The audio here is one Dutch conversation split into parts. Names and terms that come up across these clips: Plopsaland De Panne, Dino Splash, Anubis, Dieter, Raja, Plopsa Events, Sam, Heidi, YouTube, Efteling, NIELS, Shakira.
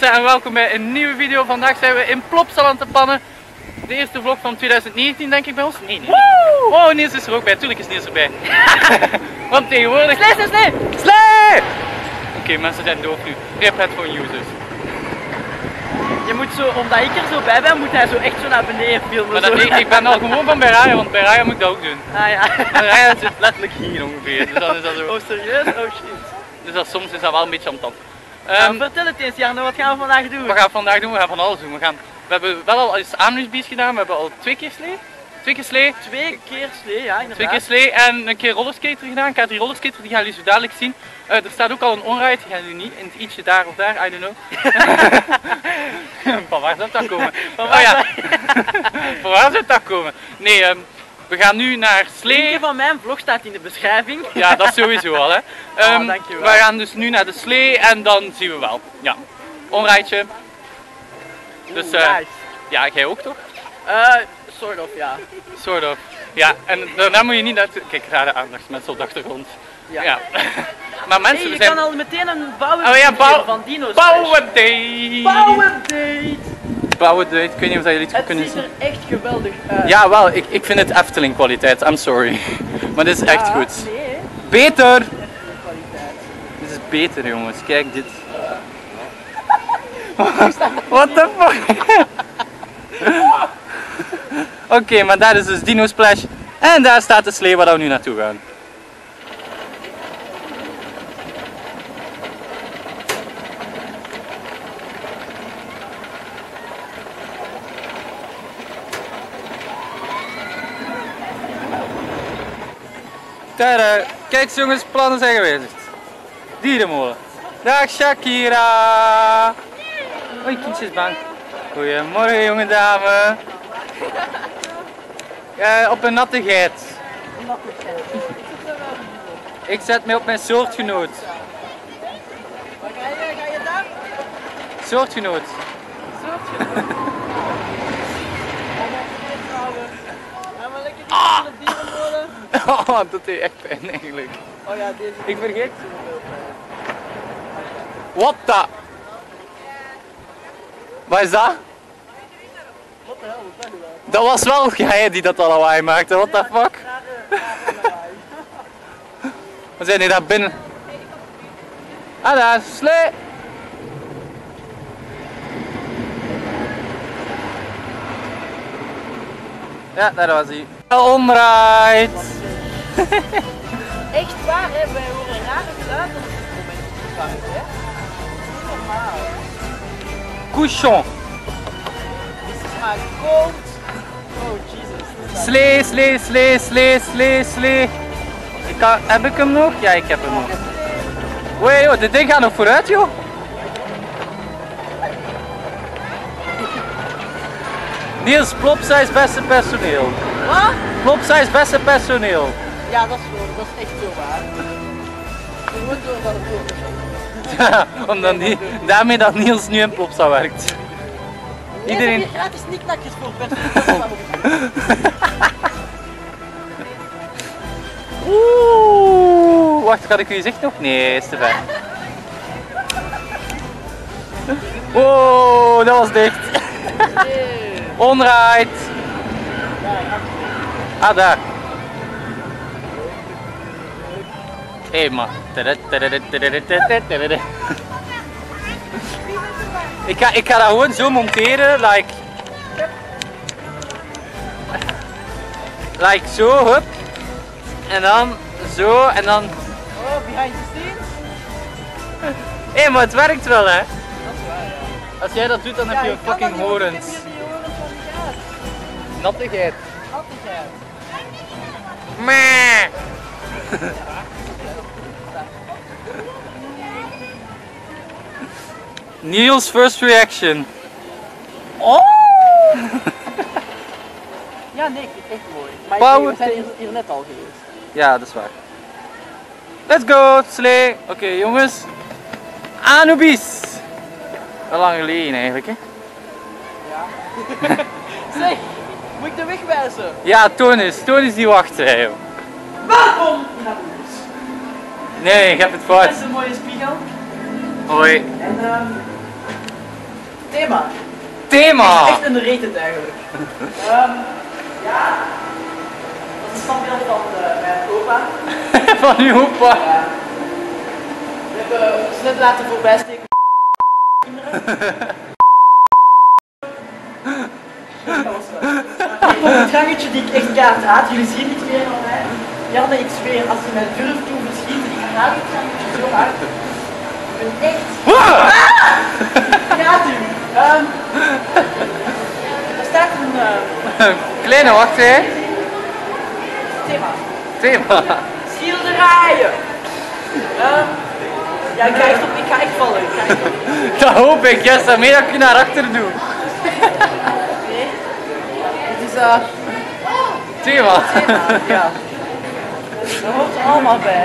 mensen en welkom bij een nieuwe video. Vandaag zijn we in Plopsaland De Panne. De eerste vlog van 2019 denk ik bij ons. Nee. Oh, Niels is er ook bij. Tuurlijk is Niels erbij. Want tegenwoordig... Slee! Oké, mensen zijn doof nu. Rip het gewoon users. Je moet zo, omdat ik er zo bij ben, moet hij zo echt zo naar beneden filmen. Maar dat, ik ben al gewoon van bij Raja, want bij Raja moet ik dat ook doen. Ah ja. Raja zit letterlijk hier ongeveer. Dus dan is dat zo... Oh serieus? Oh shit. Dus dat, soms is dat wel een beetje amtant. Vertel het eens Jarno, wat gaan we vandaag doen? Wat gaan we vandaag doen? We gaan van alles doen. We hebben wel al eens Anubis gedaan, we hebben al twee keer slee, ja inderdaad. Twee keer slee en een keer rollerskater gedaan. Ik had die rollerskater, die gaan jullie zo dadelijk zien. Er staat ook al een onride, die gaan jullie niet, in het ietsje daar of daar, I don't know. Van waar zou dat komen? Van waar zou dat komen? Nee, we gaan nu naar slee. Linkje van mijn vlog staat in de beschrijving. Ja, dat sowieso al hè. Dankjewel. We gaan dus nu naar de slee en dan zien we wel. Ja, onrijdje. Dus nice. Ja, jij ook toch? Sort of, ja. Sort of. Ja, en daarna moet je niet naar... Kijk, rare aandacht, mensen op de achtergrond. Ja. Ja. Maar mensen, hey, je kan al meteen een bouwen van Dino Splash. Bouwen date. Ik weet niet of dat jullie het goed kunnen zien. Het ziet er echt geweldig uit. Ja, wel. Ik vind het Efteling kwaliteit. I'm sorry. Maar dit is echt goed. Nee. Beter! Dit is beter, jongens. Kijk dit. What the fuck? Oké, maar daar is dus Dino Splash. En daar staat de slee waar we nu naartoe gaan. Tada! Kijk jongens, plannen zijn geweest. Dierenmolen. Dag Shakira! Oei, kindjes bang. Goedemorgen jonge dame. Op een natte geit. Ik zet mij op mijn soortgenoot. Ga je daar? Soortgenoot. Soortgenoot? Ga maar lekker naar de dierenmolen. Oh, dat deed echt pijn eigenlijk. Oh ja, deze. Ik vergeet zoveel pijn. What the? Wat is dat? Wat de hel, wat ben je daar? Dat was wel jij die dat lawaai maakte, what the fuck? We zijn hier daar binnen. Ah daar, slee! Ja, daar was hij. Onrijd! Echt waar hè, wij horen rare geluiden op dit moment op de bank hè. Normaal. Cochon. Maar cold. Oh Jesus. Slee. Heb ik hem nog? Ja, ik heb hem nog. Wee joh, dit ding gaat nog vooruit joh. Niels, Plopsa is beste personeel. Wat? Plopsa is beste personeel. Ja, dat is echt zo waar. Je moet door van de ja, omdat daarmee dat Niels nu in Plopsa werkt. Iedereen heeft gratis niknakjes voor bed. Oeh, wacht, had ik u zicht nog? Nee, is te ver. Oh, dat was dicht. Onrijd. Ah, daar. Hé, man. Ik ga dat gewoon zo monteren, like zo, hup, en dan zo, en dan... Oh, behind the scenes? Hé, maar het werkt wel hè? Dat is waar, ja. Als jij dat doet, dan heb je een fucking horens. Nattigheid. Nattigheid. Meh. Niels first reaction. Oh! Ja, nee, ik vind het echt mooi. Maar we zijn hier net al geweest. Ja, dat is waar. Let's go, slee! Oké, jongens. Anubis! Wel lang geleden eigenlijk, hè? Ja. Zeg, moet ik de weg wijzen? Ja, Toon is die wacht, hè, joh. Welkom in Anubis! Nee, ik heb het fout. Dat is een mooie spiegel. Hoi. En Thema. Thema! Echt een reet het eigenlijk. Ja. Dat is een standbeeld van mijn opa. Van uw opa? Ja. We hebben een snit laten voorbij steken. Dat was ik vond het gangetje die ik echt kaart haat. Jullie zien het weer van mij. Janne, ik zweer, als je mij durft toe verschieten, ik haat het gangetje zo hard. Ik ben echt... Ah! Gaat u. Er staat een... Kleine, wacht hè. Thema. Schilderijen. Ja, ik ga echt vallen. Dat hoop ik. Ja, Samir, dat kun je naar achter doen. Thema. Ja. Dat hoort er allemaal bij.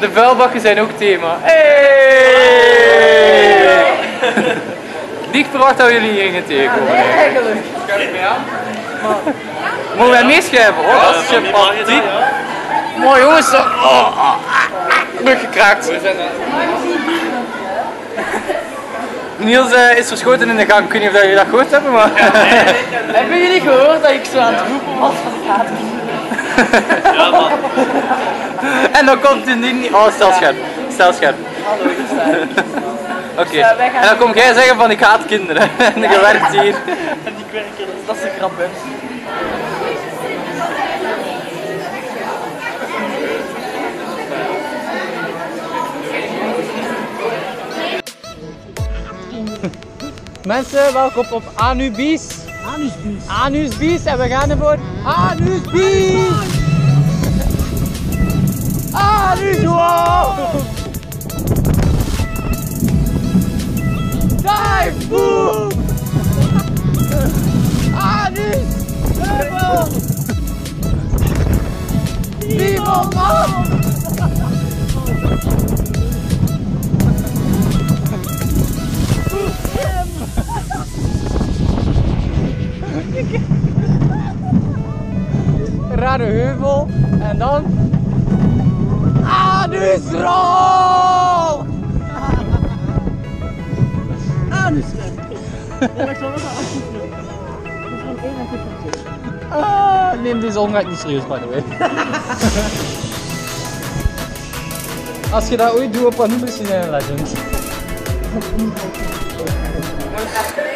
De vuilbakken zijn ook thema. Hey! Niet verwacht dat jullie hier gingen tegenkomen. Ja, nee, eigenlijk. Kan ik mee aan? Mogen wij meeschrijven? Oh, dat is sympathiek. Mooi jongens. Rug gekraakt. Niels is verschoten in de gang. Ik weet niet of jullie dat gehoord hebben, maar... Hebben jullie gehoord dat ik zo aan het roepen was van de gaten? Ja, man. En dan komt hij niet... Oh, stel scherp. Stel scherp. Hallo, ik sta. Oké. En dan kom jij zeggen van ik haat kinderen. En je werkt hier. En ik werk hier. Dat is een grap, hè. Mensen, welkom op Anubis en we gaan ervoor Anubis! Wow! Dive! Boom! Anubis! Level! Niemand man! Rare heuvel en dan Anusrol! Anusrol! Neem deze omgang niet serieus, by the way. Als je dat ooit doet op Anubis in een legend.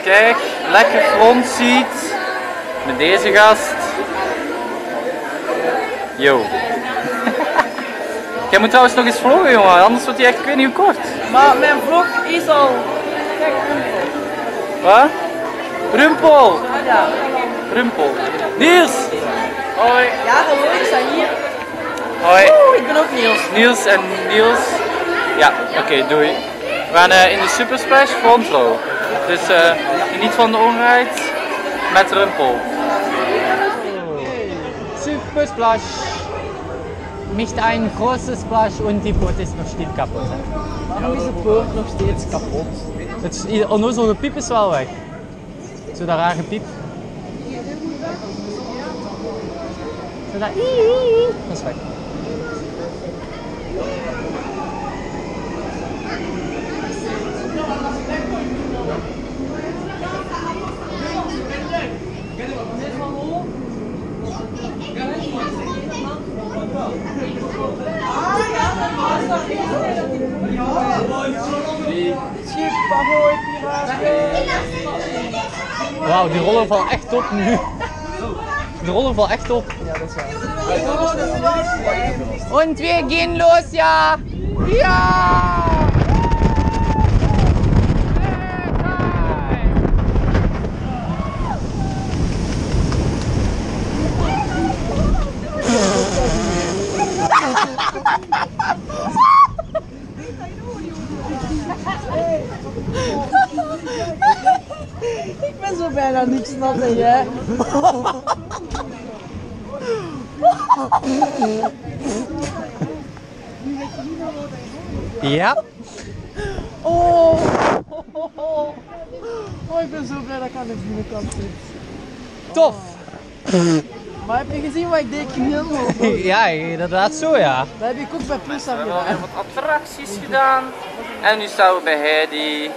Kijk, lekker front seat met deze gast. Yo. Jij moet trouwens nog eens vloggen, jongen, anders wordt hij echt, ik weet niet hoe kort. Maar mijn vlog is al... Kijk, Rumpel. Wat? Rumpel! Ja. Rumpel. Niels! Hoi. Ja, hallo, ik sta hier. Hoi. Ik ben ook Niels. Niels. Ja, oké, doei. We gaan in de Super Splash front row. Dus geniet van de onrijd met Rumpel. Super Splash. Nicht ein großer Splash und die Boot ist noch steeds kapot. Waarom is de boot nog steeds kapot? Het onnozele piep is wel weg. Zo dat rare piep. Zo dat... Dat is weg. Wauw, die rollen vallen echt op nu. Die rollen vallen echt op. Ja, dat is waar. En we gaan los, ja! Ja! Ik ben zo bijna niks nat en jij. Ja. Oh, ik ben zo blij dat ik aan de binnenkant zit. Tof. Maar heb je gezien wat ik deed? Ja, inderdaad zo ja. Dat heb ik ook bij Plopsa gedaan. We hebben al wat attracties gedaan. En nu staan we bij Heidi.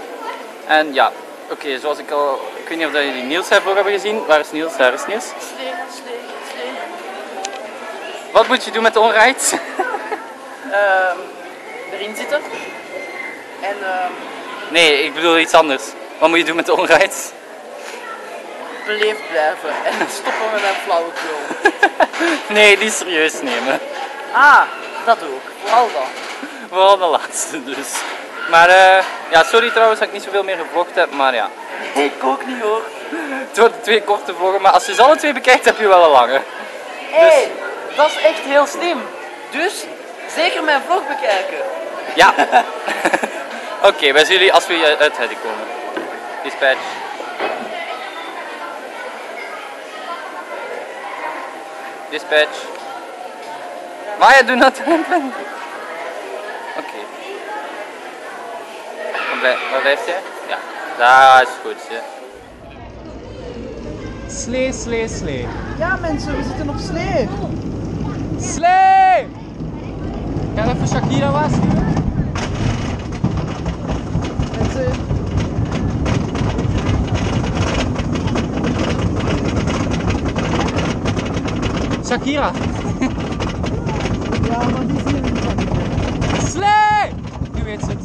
En ja, Oké, zoals ik al... Ik weet niet of jullie Niels daarvoor hebben gezien. Waar is Niels? Daar is Niels. Slee. Wat moet je doen met de onrides? Erin zitten. En... Nee, ik bedoel iets anders. Wat moet je doen met de onrides? Beleefd blijven en stoppen met een flauwekul. Nee, die serieus nemen. Ah, dat ook. Vooral dan. Vooral de laatste dus. Maar ja, sorry trouwens dat ik niet zoveel meer gevlogd heb, maar ja. Ik ook niet hoor. Het worden twee korte vloggen, maar als je ze alle twee bekijkt heb je wel een lange. Hé, dus... dat is echt heel slim. Dus zeker mijn vlog bekijken. Ja. Oké, wij zien jullie als we uit Heidi komen. Dispatch. Dispatch. Maar ja, doe dat. Oké. Waar blijft jij? Ja, dat is goed. Ja. Slee. Ja mensen, we zitten op slee. Slee! Ga even Shakira waarschuwen. Mensen. Shakira. Ja, maar die zien we niet. Slee! Nu weet ze het.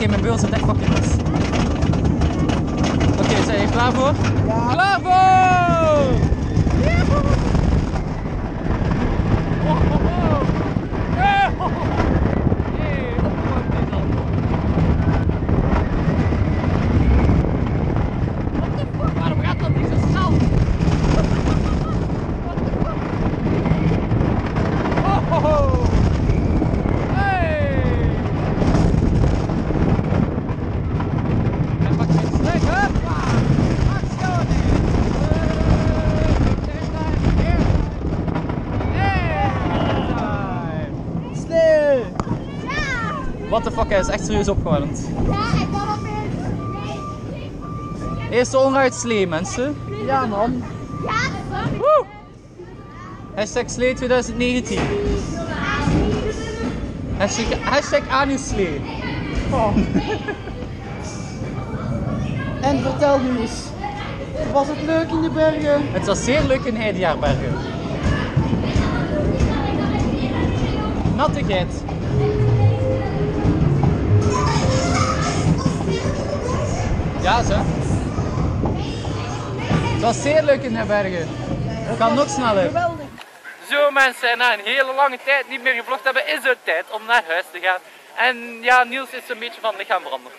Oké, mijn beul zit echt fucking los. Oké, zijn jullie klaar voor? Ja. Klaar voor! What the fuck, hij is echt serieus opgewarmd. Ja, ik kan al meer. Eerste onride slee, mensen. Ja, man. Woe! Hashtag slee 2019. Hashtag anusslee. Oh. En vertel nu eens. Was het leuk in de bergen? Het was zeer leuk in Heidejaarbergen. Nattigheid. Ja, zo. Het was zeer leuk in de bergen. Het kan nog sneller. Geweldig. Zo mensen, na een hele lange tijd niet meer gevlogd hebben, is het tijd om naar huis te gaan. En ja, Niels is een beetje van lichaam veranderd.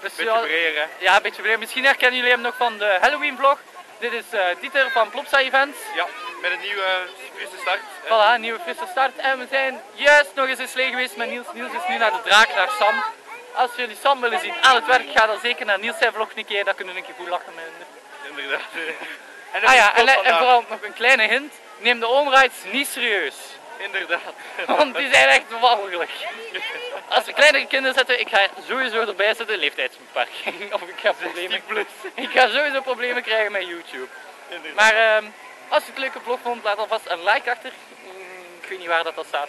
Dus beetje breer, hè? Ja, een beetje breer. Misschien herkennen jullie hem nog van de Halloween vlog. Dit is Dieter van Plopsa Events. Ja, met een nieuwe frisse start. Voilà, een nieuwe frisse start. En we zijn juist nog eens in slee geweest met Niels. Niels is nu naar de draak, naar Sam. Als jullie Sam willen zien aan het werk, ga dan zeker naar Niels zijn vlog een keer, dan kunnen we een keer goed lachen met hem. Inderdaad. En vooral nog een kleine hint, neem de onrides niet serieus. Inderdaad. Want die zijn echt walgelijk. Als we kleinere kinderen zetten, ik ga sowieso erbij zetten, leeftijdsbeperking. Of ik ga problemen. Ik ga sowieso problemen krijgen met YouTube. Inderdaad. Maar als je het leuke vlog vond, laat alvast een like achter. Ik weet niet waar dat staat.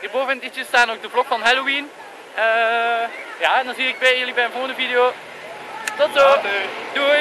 Hierboven in het ietsje staan ook de vlog van Halloween. Ja, en dan zie ik bij jullie bij een volgende video. Tot zo! Doei!